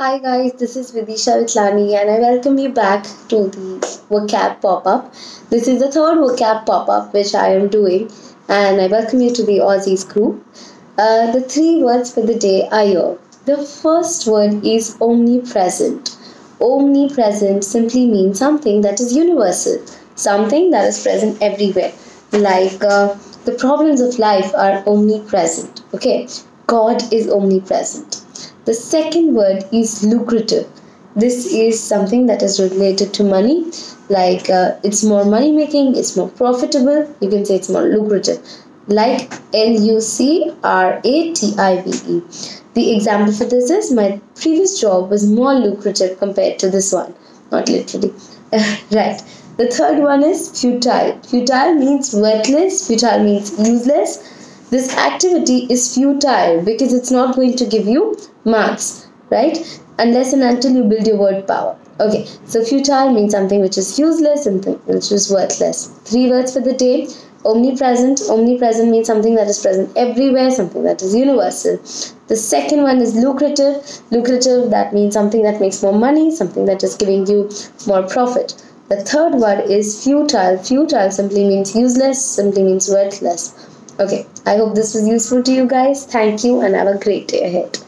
Hi guys, this is Vidisha Vitlani and I welcome you back to the vocab pop-up. This is the third vocab pop-up which I am doing and I welcome you to the Aussies group. The three words for the day are here. The first word is omnipresent. Omnipresent simply means something that is universal, something that is present everywhere. Like the problems of life are omnipresent. Okay, God is omnipresent. The second word is lucrative. This is something that is related to money. Like it's more money making, it's more profitable. You can say it's more lucrative. Like lucrative. The example for this is my previous job was more lucrative compared to this one. Not literally. Right. The third one is futile. Futile means worthless. Futile means useless. This activity is futile because it's not going to give you marks, right? Unless and until you build your word power. Okay, so futile means something which is useless, something which is worthless. Three words for the day. Omnipresent. Omnipresent means something that is present everywhere, something that is universal. The second one is lucrative. Lucrative, that means something that makes more money, something that is giving you more profit. The third word is futile. Futile simply means useless, simply means worthless. Okay, I hope this was useful to you guys. Thank you and have a great day ahead.